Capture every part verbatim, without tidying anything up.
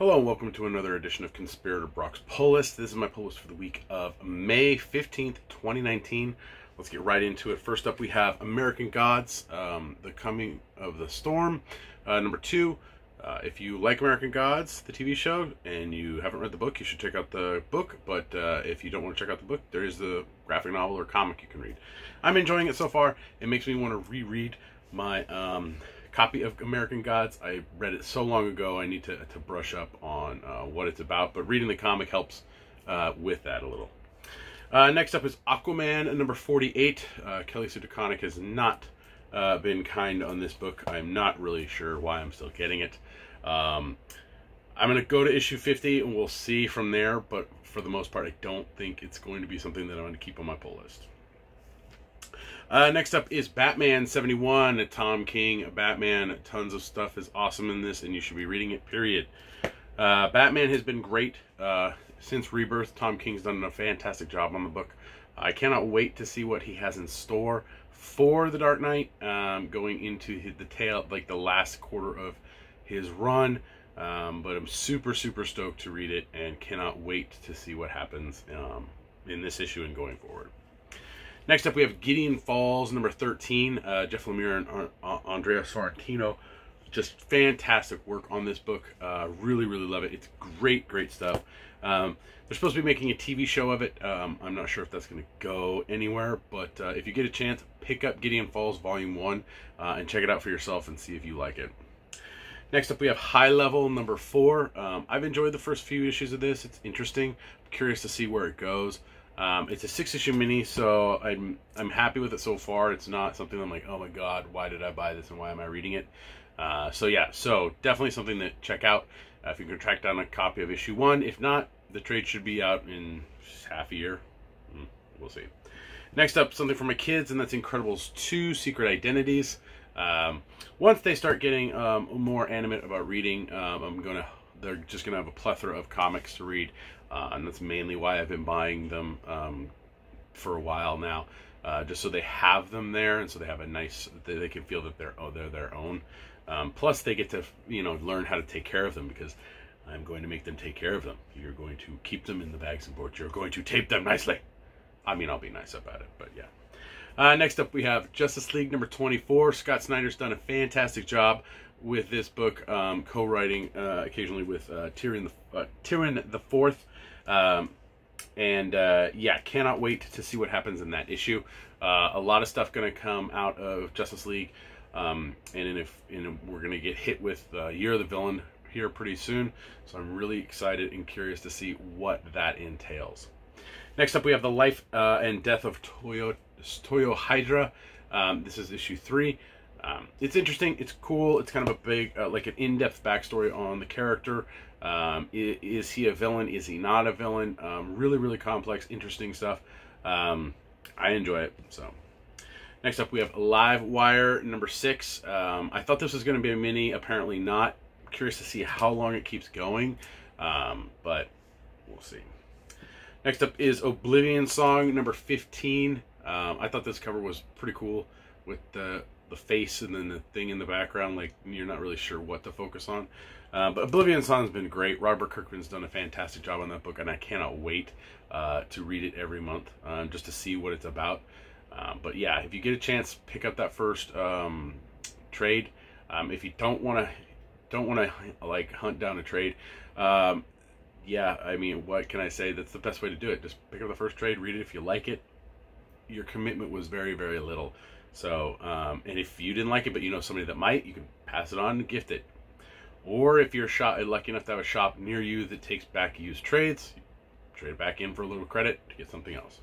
Hello and welcome to another edition of Conspirator Brock's Pull List. This is my pull list for the week of May fifteenth, twenty nineteen. Let's get right into it. First up we have American Gods, um, The Coming of the Storm. Uh, number two, uh, if you like American Gods, the T V show, and you haven't read the book, you should check out the book. But uh, if you don't want to check out the book, there is the graphic novel or comic you can read. I'm enjoying it so far. It makes me want to reread my... Um, copy of American Gods. I read it so long ago, I need to, to brush up on uh, what it's about, but reading the comic helps uh, with that a little. Uh, next up is Aquaman, number forty-eight. Uh, Kelly Sue DeConnick has not uh, been kind on this book. I'm not really sure why I'm still getting it. Um, I'm going to go to issue fifty, and we'll see from there, but for the most part, I don't think it's going to be something that I'm going to keep on my pull list. Uh, next up is Batman seventy-one, Tom King, Batman. Tons of stuff is awesome in this, and you should be reading it, period. Uh, Batman has been great uh, since Rebirth. Tom King's done a fantastic job on the book. I cannot wait to see what he has in store for The Dark Knight, um, going into his, the tail, like the last quarter of his run. Um, but I'm super, super stoked to read it and cannot wait to see what happens um, in this issue and going forward. Next up, we have Gideon Falls, number thirteen, uh, Jeff Lemire and Ar Ar Andrea Sorrentino. Just fantastic work on this book. Uh, really, really love it. It's great, great stuff. Um, they're supposed to be making a T V show of it. Um, I'm not sure if that's going to go anywhere, but uh, if you get a chance, pick up Gideon Falls Volume one uh, and check it out for yourself and see if you like it. Next up, we have High Level, number four. Um, I've enjoyed the first few issues of this. It's interesting. I'm curious to see where it goes. Um, it's a six-issue mini, so I'm I'm happy with it so far. It's not something I'm like, oh my god, why did I buy this and why am I reading it? Uh, so yeah, so definitely something to check out uh, if you can track down a copy of issue one. If not, the trade should be out in half a year. We'll see. Next up, something for my kids, and that's Incredibles two, Secret Identities. Um, once they start getting um, more animate about reading, um, I'm gonna they're just gonna have a plethora of comics to read. Uh, and that's mainly why I've been buying them um, for a while now, uh, just so they have them there, and so they have a nice, they, they can feel that they're oh they're their own. Um, plus, they get to you know learn how to take care of them, because I'm going to make them take care of them. You're going to keep them in the bags and boards. You're going to tape them nicely. I mean, I'll be nice about it, but yeah. Uh, next up, we have Justice League number twenty-four. Scott Snyder's done a fantastic job with this book, um, co-writing uh, occasionally with uh, Tyrion the uh, Tyrion the Fourth. Um, and, uh, yeah, cannot wait to see what happens in that issue. Uh, a lot of stuff going to come out of Justice League. Um, and in if, in a, we're going to get hit with uh, Year of the Villain here pretty soon. So I'm really excited and curious to see what that entails. Next up, we have The Life uh, and Death of Toyo, Toyo Hydra. Um, this is issue three. Um, it's interesting. It's cool. It's kind of a big, uh, like an in-depth backstory on the character. Um, is, is he a villain? Is he not a villain? Um, really, really complex, interesting stuff. Um, I enjoy it. So, next up we have Live Wire number six. Um, I thought this was going to be a mini. Apparently not. Curious to see how long it keeps going, um, but we'll see. Next up is Oblivion Song number fifteen. Um, I thought this cover was pretty cool with the. the face and then the thing in the background, like you're not really sure what to focus on. Uh, but Oblivion Song has been great. Robert Kirkman's done a fantastic job on that book, and I cannot wait uh, to read it every month um, just to see what it's about. Um, but yeah, if you get a chance, pick up that first um, trade. Um, if you don't want to, don't want to like hunt down a trade, um, yeah, I mean, what can I say? That's the best way to do it. Just pick up the first trade, read it if you like it. Your commitment was very, very little. So, um, and if you didn't like it, but you know somebody that might, you can pass it on and gift it. Or if you're shop, lucky enough to have a shop near you that takes back used trades, trade it back in for a little credit to get something else.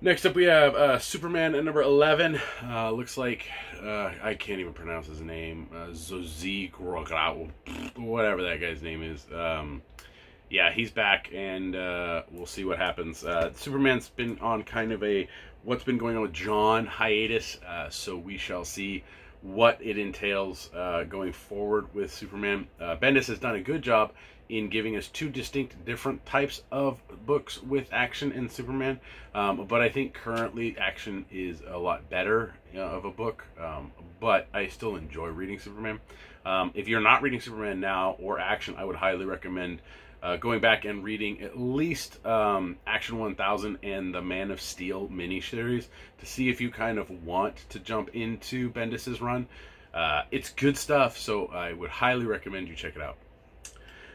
Next up, we have uh, Superman at number eleven. Uh, looks like, uh, I can't even pronounce his name, uh, Zozi Grogow, whatever that guy's name is. Um, yeah, he's back, and uh, we'll see what happens. Uh, Superman's been on kind of a... what's been going on with John hiatus, uh, so we shall see what it entails uh, going forward with Superman. Uh, Bendis has done a good job in giving us two distinct different types of books with Action and Superman, um, but I think currently Action is a lot better you know, of a book, um, but I still enjoy reading Superman. Um, if you're not reading Superman now or Action, I would highly recommend uh, going back and reading at least um, Action one thousand and the Man of Steel miniseries to see if you kind of want to jump into Bendis's run. Uh, it's good stuff, so I would highly recommend you check it out.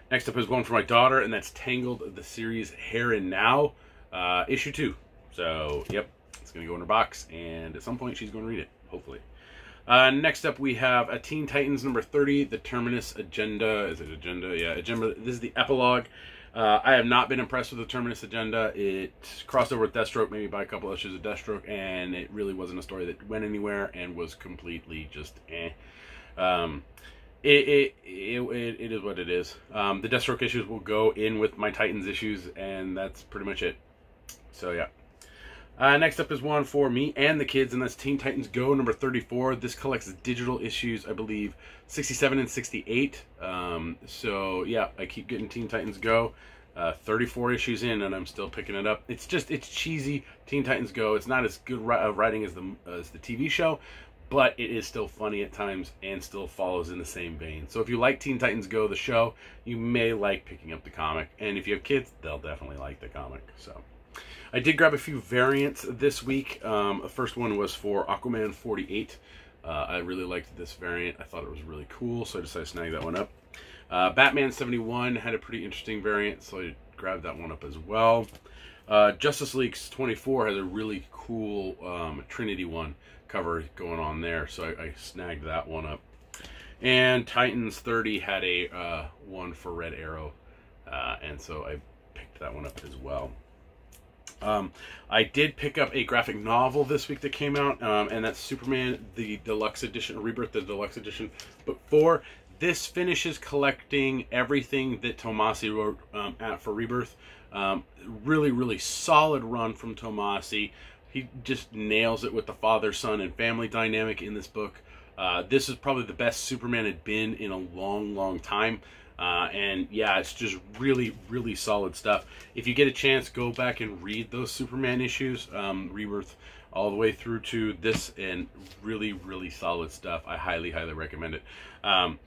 Next up is one for my daughter, and that's Tangled, the series Here and Now, uh, issue two. So, yep, it's going to go in her box, and at some point she's going to read it, hopefully. Uh, next up, we have a Teen Titans number thirty, the Terminus Agenda. Is it Agenda? Yeah, Agenda. This is the epilogue. Uh, I have not been impressed with the Terminus Agenda. It crossed over with Deathstroke, maybe by a couple issues of Deathstroke, and it really wasn't a story that went anywhere and was completely just eh. Um, It it, it it it is what it is. Um, the Deathstroke issues will go in with my Titans issues, and that's pretty much it. So yeah. Uh, next up is one for me and the kids, and that's Teen Titans Go number thirty-four. This collects digital issues, I believe, sixty-seven and sixty-eight. Um, so yeah, I keep getting Teen Titans Go. Uh, thirty-four issues in, and I'm still picking it up. It's just it's cheesy Teen Titans Go. It's not as good of writing as the as the T V show, but it is still funny at times and still follows in the same vein. So if you like Teen Titans Go, the show, you may like picking up the comic. And if you have kids, they'll definitely like the comic. So I did grab a few variants this week. Um, the first one was for Aquaman forty-eight. Uh, I really liked this variant. I thought it was really cool, so I decided to snag that one up. Uh, Batman seventy-one had a pretty interesting variant, so I grabbed that one up as well. Uh, Justice League twenty-four has a really cool um, Trinity one cover going on there, so I, I snagged that one up. And Titans thirty had a uh, one for Red Arrow, uh, and so I picked that one up as well. Um, I did pick up a graphic novel this week that came out, um, and that's Superman, the Deluxe Edition, Rebirth, the Deluxe Edition, Book four. This finishes collecting everything that Tomasi wrote um, at for Rebirth. Um, really, really solid run from Tomasi. He just nails it with the father, son, and family dynamic in this book. Uh, this is probably the best Superman had been in a long, long time. Uh, and yeah, it's just really, really solid stuff. If you get a chance, go back and read those Superman issues, um, Rebirth, all the way through to this, and really, really solid stuff. I highly, highly recommend it. Um,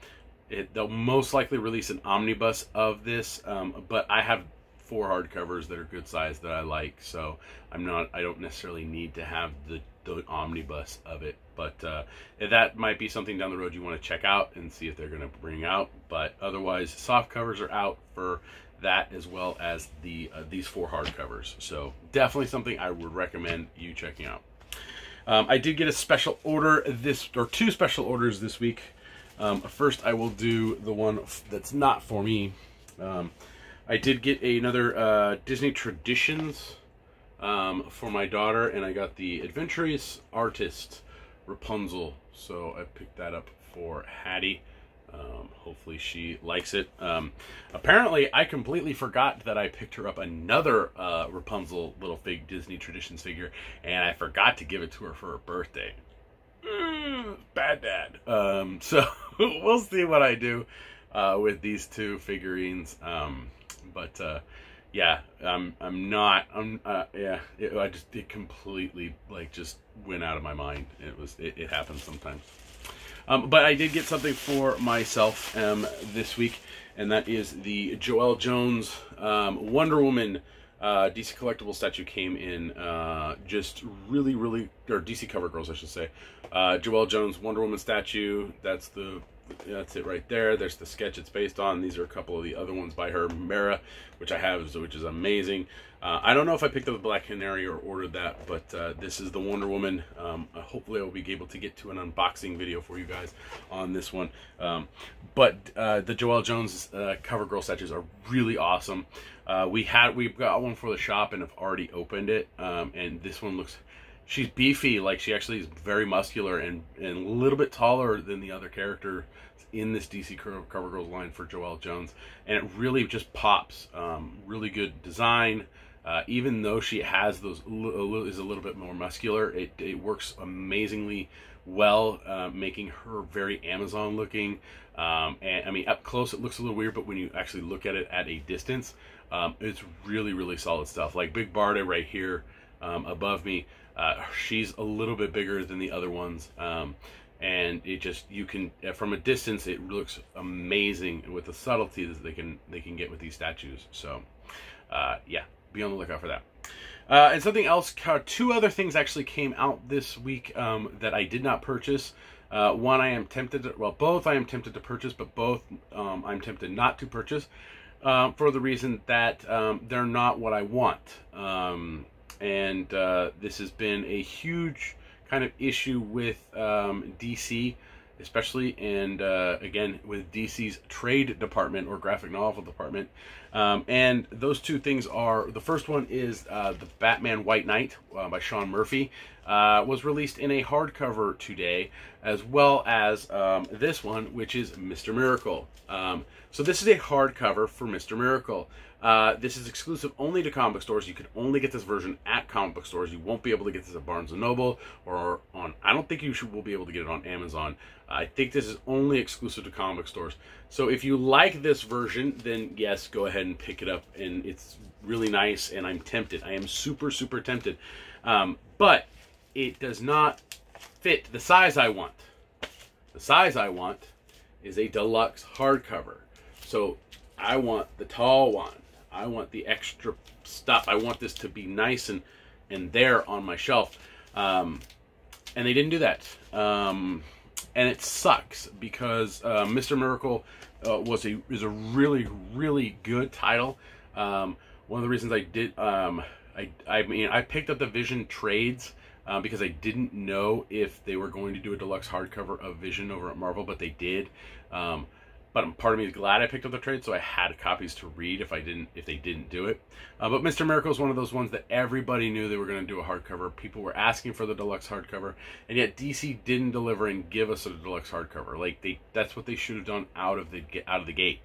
it they'll most likely release an omnibus of this, um, but I have four hardcovers that are good size that I like, so I'm not I don't necessarily need to have the, the omnibus of it, but uh, that might be something down the road you want to check out and see if they're going to bring out. But otherwise, soft covers are out for that, as well as the uh, these four hardcovers, so definitely something I would recommend you checking out. um, I did get a special order this or two special orders this week. Um, first, I will do the one that's not for me. um, I did get another uh, Disney Traditions um, for my daughter, and I got the Adventurous Artist Rapunzel, so I picked that up for Hattie. Um, hopefully she likes it. Um, apparently, I completely forgot that I picked her up another uh, Rapunzel little fig Disney Traditions figure, and I forgot to give it to her for her birthday. Mm, bad dad. Um, so we'll see what I do uh, with these two figurines. Um, But uh, yeah, I'm I'm not I'm uh, yeah. It, I just it completely like just went out of my mind. It was it, it happens sometimes. Um, but I did get something for myself um, this week, and that is the Joelle Jones um, Wonder Woman uh, D C collectible statue came in. Uh, just really really or D C Cover Girls, I should say. Uh, Joelle Jones Wonder Woman statue. That's the That's it right there. There's the sketch it's based on. These are a couple of the other ones by her, Mera, which I have, which is amazing. Uh, I don't know if I picked up the Black Canary or ordered that, but uh, this is the Wonder Woman. Um, hopefully I will be able to get to an unboxing video for you guys on this one. Um, but uh, the Joelle Jones uh, Cover Girl statues are really awesome. Uh, we had, we've got one for the shop and have already opened it, um, and this one looks... She's beefy, like she actually is very muscular and, and a little bit taller than the other character in this D C Cover Girls line for Joelle Jones. And it really just pops. Um, really good design. Uh, even though she has those, is a little bit more muscular, it, it works amazingly well, uh, making her very Amazon looking. Um, and I mean, up close it looks a little weird, but when you actually look at it at a distance, um, it's really, really solid stuff. Like Big Barda right here um, above me. Uh, she's a little bit bigger than the other ones, um, and it just, you can, from a distance, it looks amazing with the subtlety that they can they can get with these statues. So uh, yeah, be on the lookout for that. Uh, and something else, two other things actually came out this week um, that I did not purchase. Uh, one I am tempted to, well, both I am tempted to purchase, but both um, I'm tempted not to purchase uh, for the reason that um, they're not what I want. Um, and uh, this has been a huge kind of issue with um, D C, especially, and uh, again, with D C's trade department or graphic novel department. Um, and those two things are, the first one is uh, the Batman White Knight uh, by Sean Murphy uh, was released in a hardcover today, as well as um, this one, which is Mister Miracle. Um, so this is a hardcover for Mister Miracle. Uh, this is exclusive only to comic book stores. You can only get this version at comic book stores. You won't be able to get this at Barnes and Noble or on, I don't think you should, will be able to get it on Amazon. I think this is only exclusive to comic stores. So if you like this version, then yes, go ahead and pick it up. And it's really nice, and I'm tempted. I am super, super tempted. Um, but it does not fit the size I want. The size I want is a deluxe hardcover. So I want the tall one. I want the extra stuff. I want this to be nice and, and there on my shelf. Um, and they didn't do that. Um, and it sucks because uh, Mister Miracle uh, was a, is a really, really good title. Um, one of the reasons I did, um, I, I mean, I picked up the Vision trades uh, because I didn't know if they were going to do a deluxe hardcover of Vision over at Marvel, but they did. Um, But part of me is glad I picked up the trade, so I had copies to read if I didn't, if they didn't do it. Uh, but Mister Miracle is one of those ones that everybody knew they were going to do a hardcover. People were asking for the deluxe hardcover, and yet D C didn't deliver and give us a deluxe hardcover. Like they, that's what they should have done out of the out of the gate,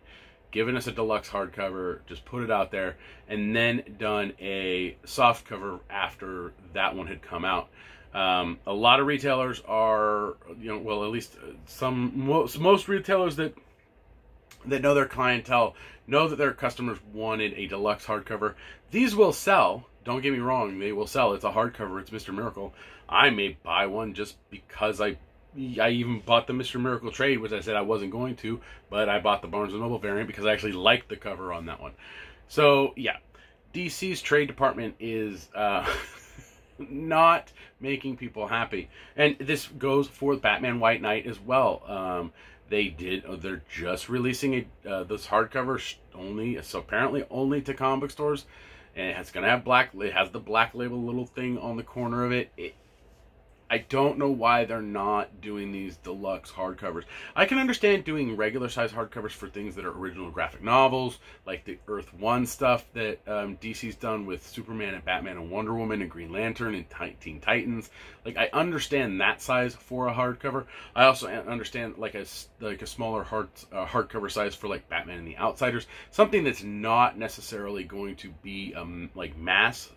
given us a deluxe hardcover, just put it out there, and then done a soft cover after that one had come out. Um, a lot of retailers are, you know, well, at least some most, most retailers that. that know their clientele, know that their customers wanted a deluxe hardcover. These will sell. Don't get me wrong. They will sell. It's a hardcover. It's Mister Miracle. I may buy one just because I I even bought the Mister Miracle trade, which I said I wasn't going to, but I bought the Barnes and Noble variant because I actually liked the cover on that one. So, yeah. D C's trade department is uh, not making people happy. And this goes for Batman White Knight as well. Um... They did. They're just releasing a, uh, this hardcover only, so apparently only to comic book stores, and it's gonna have black. It has the black label little thing on the corner of it. it. I don't know why they're not doing these deluxe hardcovers. I can understand doing regular size hardcovers for things that are original graphic novels, like the Earth One stuff that um, D C's done with Superman and Batman and Wonder Woman and Green Lantern and Teen Titans. Like I understand that size for a hardcover. I also understand like a like a smaller hard uh, hardcover size for like Batman and the Outsiders, something that's not necessarily going to be um like mass.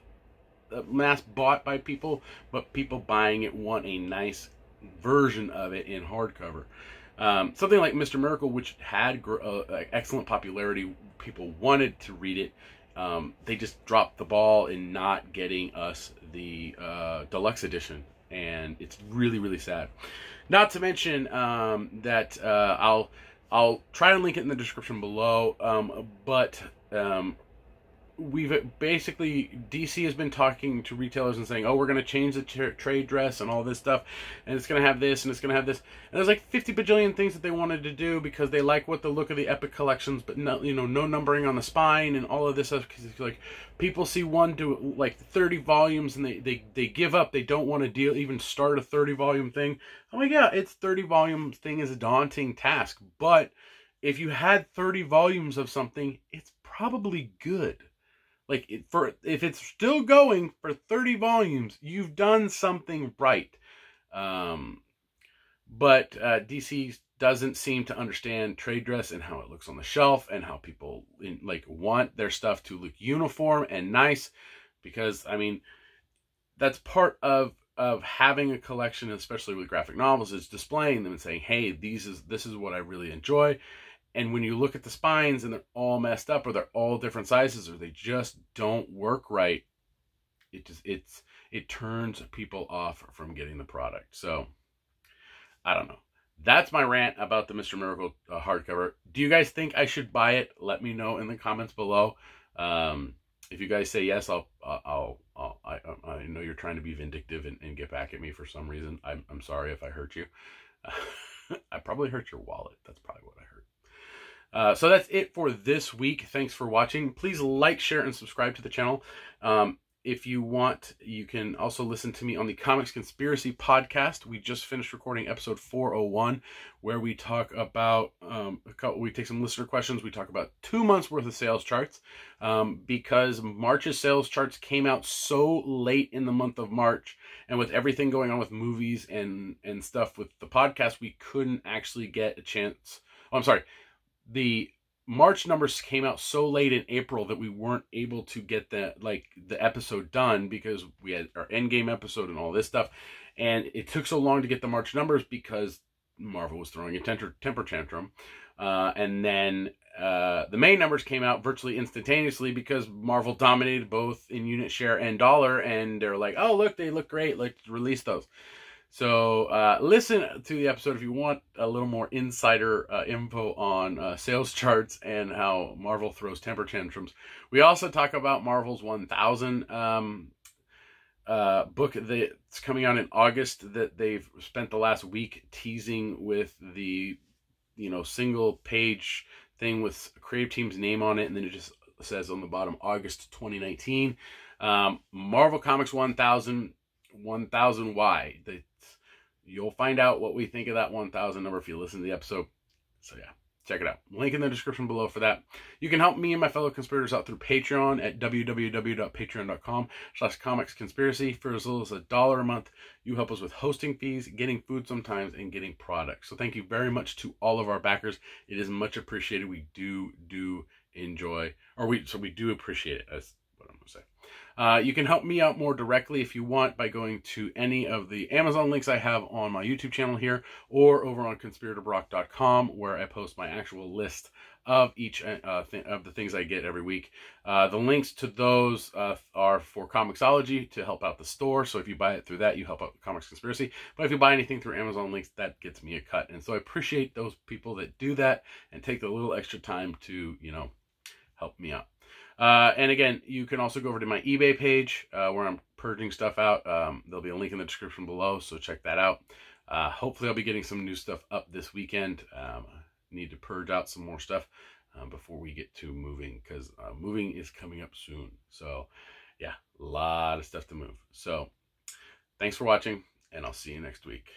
mass bought by people, but people buying it want a nice version of it in hardcover. Um, something like Mister Miracle, which had uh, excellent popularity, people wanted to read it. Um, they just dropped the ball in not getting us the uh, deluxe edition, and it's really, really sad. Not to mention um, that uh, I'll I'll try and link it in the description below, um, but. Um, We've basically, D C has been talking to retailers and saying, oh, we're going to change the tra trade dress and all this stuff, and it's going to have this, and it's going to have this. And there's like fifty bajillion things that they wanted to do because they like what the look of the Epic collections, but no, you know, no numbering on the spine and all of this stuff. Because like people see one do like thirty volumes and they, they, they give up. They don't want to deal, even start a thirty volume thing. I'm like, yeah, it's thirty volume thing is a daunting task. But if you had thirty volumes of something, it's probably good. Like, it, for if it's still going for thirty volumes, you've done something right. Um, but uh, D C doesn't seem to understand trade dress and how it looks on the shelf and how people, in, like, want their stuff to look uniform and nice. Because, I mean, that's part of, of having a collection, especially with graphic novels, is displaying them and saying, hey, these is this is what I really enjoy. And when you look at the spines and they're all messed up or they're all different sizes or they just don't work right, it just it's it turns people off from getting the product. So I don't know. That's my rant about the Mister Miracle uh, hardcover. Do you guys think I should buy it? Let me know in the comments below. Um, if you guys say yes, I'll, uh, I'll, I'll I, I know you're trying to be vindictive and, and get back at me for some reason. I'm, I'm sorry if I hurt you. Uh, I probably hurt your wallet. That's probably what I hurt. Uh, so that's it for this week. Thanks for watching. Please like, share, and subscribe to the channel. Um, If you want, you can also listen to me on the Comics Conspiracy podcast. We just finished recording episode four oh one, where we talk about, um, a couple, we take some listener questions. We talk about two months worth of sales charts, um, because March's sales charts came out so late in the month of March. And with everything going on with movies and, and stuff with the podcast, we couldn't actually get a chance. Oh, I'm sorry. The March numbers came out so late in April that we weren't able to get the, like, the episode done because we had our Endgame episode and all this stuff. And it took so long to get the March numbers because Marvel was throwing a temper, temper tantrum. Uh, and then uh, the May numbers came out virtually instantaneously because Marvel dominated both in unit share and dollar. And they're like, oh, look, they look great. Let's release those. So uh, listen to the episode if you want a little more insider uh, info on uh, sales charts and how Marvel throws temper tantrums. We also talk about Marvel's one thousand um, uh, book that's coming out in August that they've spent the last week teasing with the, you know, single page thing with creative team's name on it. And then it just says on the bottom, August twenty nineteen, um, Marvel Comics one thousand, one thousand why. They, You'll find out what we think of that one thousand number if you listen to the episode. So yeah, check it out. Link in the description below for that. You can help me and my fellow conspirators out through Patreon at www.patreon.com slash comics conspiracy. For as little as a dollar a month, you help us with hosting fees, getting food sometimes, and getting products. So thank you very much to all of our backers. It is much appreciated. We do, do enjoy, or we, so we do appreciate it. That's what I'm going to say. Uh, you can help me out more directly if you want by going to any of the Amazon links I have on my YouTube channel here or over on conspirator brock dot com, where I post my actual list of each uh, th of the things I get every week. Uh, the links to those uh, are for Comixology to help out the store. So if you buy it through that, you help out Comics Conspiracy. But if you buy anything through Amazon links, that gets me a cut. And so I appreciate those people that do that and take the little extra time to, you know, help me out. Uh, and again, you can also go over to my eBay page uh, where I'm purging stuff out. Um, there'll be a link in the description below, so check that out. Uh, hopefully, I'll be getting some new stuff up this weekend. Um, need to purge out some more stuff um, before we get to moving, because uh, moving is coming up soon. So, yeah, a lot of stuff to move. So, thanks for watching, and I'll see you next week.